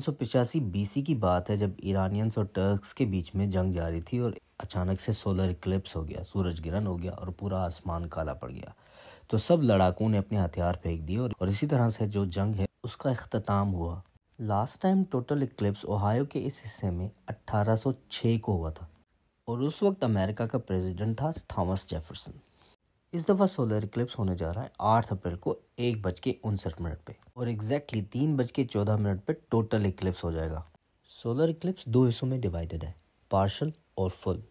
585 BC की बात है जब ईरानियंस और टर्क्स के बीच में जंग जारी थी और अचानक से सोलर इक्लिप्स हो गया, सूरज ग्रहण हो गया और पूरा आसमान काला पड़ गया। तो सब लड़ाकों ने अपने हथियार फेंक दिए और इसी तरह से जो जंग है उसका अख्ताम हुआ। Last time total eclipse Ohio के इस हिस्से में 1806 को हुआ था और उस वक्त अमेरिका का प्रेसिडेंट था थॉमस जेफरसन। इस दफ़ा सोलर इक्लिप्स होने जा रहा है 8 अप्रैल को 1:59 पर और एग्जैक्टली 3:14 पर टोटल इक्लिप्स हो जाएगा। सोलर इक्लिप्स 2 हिस्सों में डिवाइडेड है, पार्शल और फुल।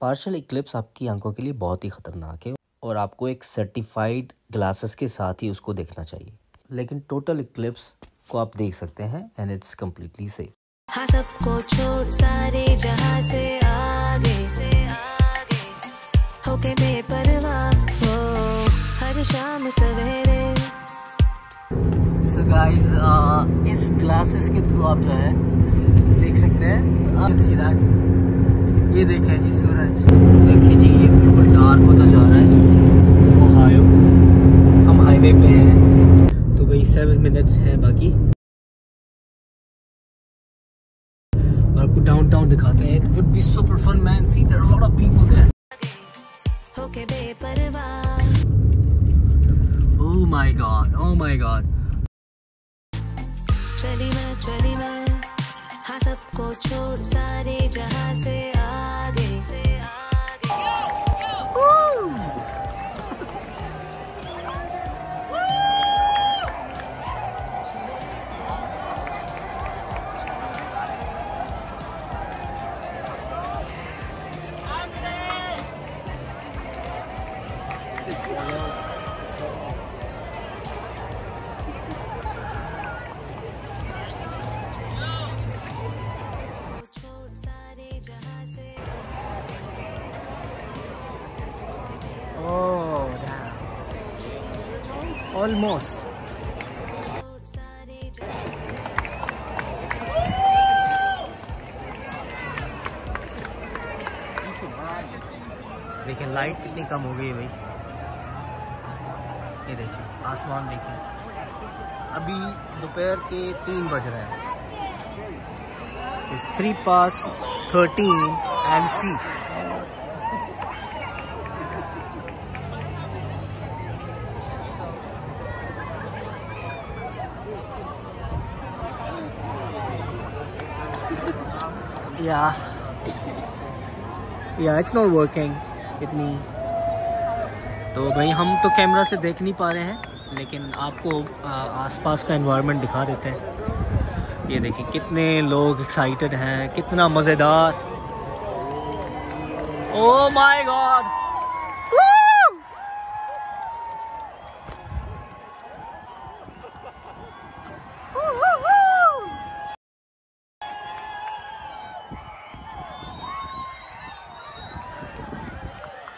पार्शल इक्लिप्स आपकी आंखों के लिए बहुत ही ख़तरनाक है और आपको एक सर्टिफाइड ग्लासेस के साथ ही उसको देखना चाहिए, लेकिन टोटल इक्लिप्स को आप देख सकते हैं एंड इट्स कम्प्लीटली सेफ। हाँ, सबको छोड़ सारे जहाँ से आगे होके बेपरवाह हो हर शाम सवेरे। सो गाइस, इस ग्लासेस के थ्रू आप जो है देख सकते हैं। आप सीधा ये देखें जी, सूरज देखिए जी, ये बिल्कुल डार्क होता जा रहा है। ओहायो, हम हाईवे पे हैं। तो भाई 7 मिनट्स हैं बाकी और आपको डाउनटाउन दिखाते हैं। It would be super fun man, see there are a lot of people there. Okay बेपरवाह, oh my God, oh my God. चली मैं हाँ, सबको छोड़ सारे जहां से आगे almost देखिए लाइट कितनी कम हो गई भाई। ये देखिए आसमान, देखिए अभी दोपहर के 3 बज रहे हैं। It's 13:13 and see Yeah, it's not working with me. तो भाई हम तो कैमरा से देख नहीं पा रहे हैं, लेकिन आपको आसपास का एनवायरनमेंट दिखा देते हैं। ये देखिए कितने लोग एक्साइटेड हैं, कितना मज़ेदार। Oh my god,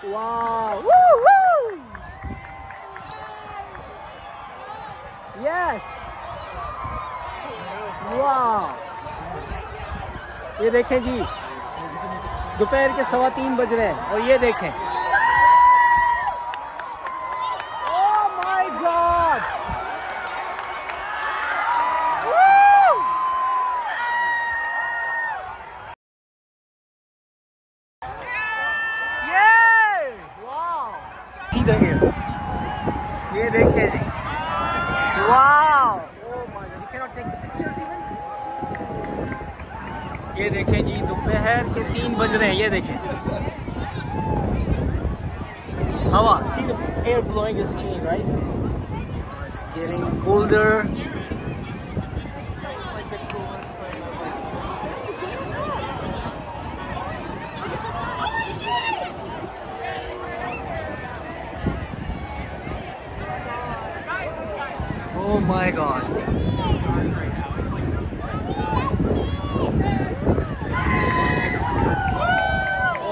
wow, woo, yes, wow। ये देखें जी, दोपहर के 3:15 बज रहे हैं और ये देखें, oh my god, ये देखिए जी, wow, oh my God, you can not take the pictures even. ये देखिए जी, दोपहर के 3 बज रहे हैं। ये देखिए हवा, see the air blowing is change, right, it's getting colder. Oh my god,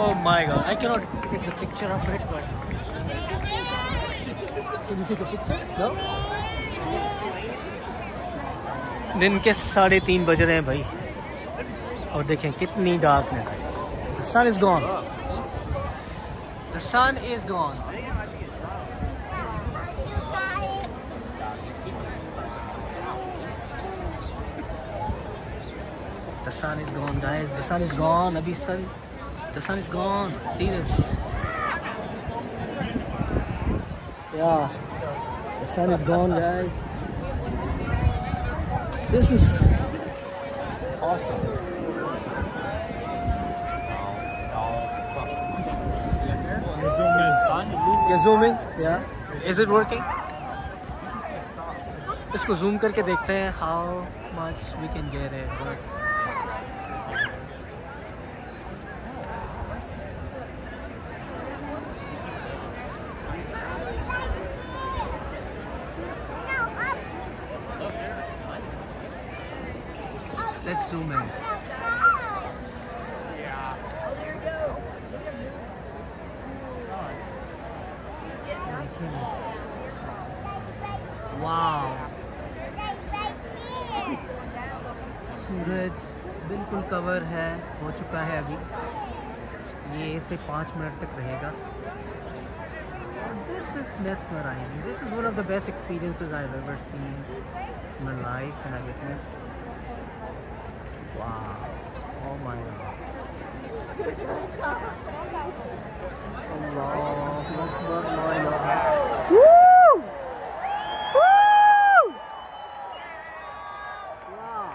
oh my god, I cannot take the picture of it, but can you take a picture? No? दिन के 3:30 बज रहे हैं भाई और देखें कितनी डार्कनेस है। The sun is gone, the sun is gone। The sun is gone, guys. The sun is gone. Abhi sun. The sun is gone. See this? Yeah. The sun is gone, guys. This is awesome. You're zooming? Yeah. Is it working? इसको zoom करके देखते हैं how much we can get it. Let's zoom in. Wow. सूरज बिल्कुल cover है, हो चुका है अभी। ये सिर्फ 5 मिनट तक रहेगा। This is mesmerizing. This is one of the best experiences I've ever seen in my life and I witnessed. Wow. Oh my God. Allahu Akbar, la ilaha. Woo! Woo! Wow.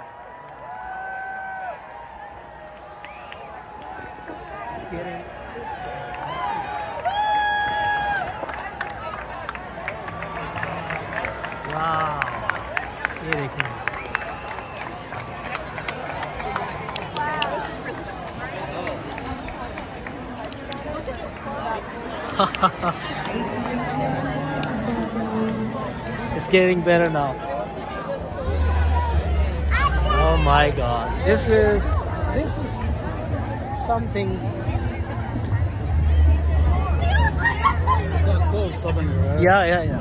Get it. Wow. ये देखिए It's getting better now. Oh my God, this is something. It's got cold suddenly, right? Yeah.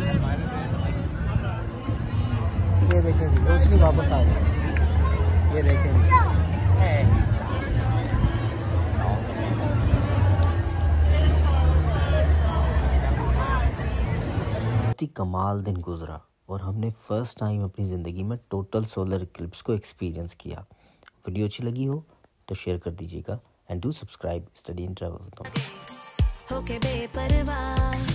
ये देखें जी, रोशनी वापस आ गई। ये देखें जी। कमाल दिन गुजरा और हमने फर्स्ट टाइम अपनी ज़िंदगी में टोटल सोलर इक्लिप्स को एक्सपीरियंस किया। वीडियो अच्छी लगी हो तो शेयर कर दीजिएगा and do subscribe study in travel.